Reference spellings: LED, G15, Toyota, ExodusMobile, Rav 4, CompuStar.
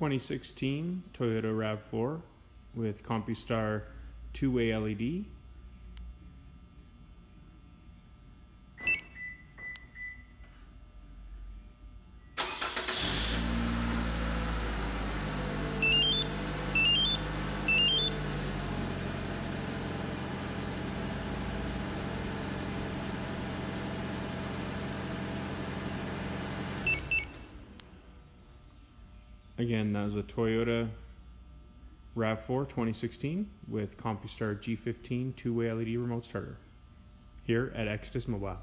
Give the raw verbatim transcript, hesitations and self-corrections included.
twenty sixteen Toyota RAV four with CompuStar two-way L E D. Again, that was a Toyota RAV four twenty sixteen with CompuStar G fifteen two-way L E D remote starter here at ExodusMobile.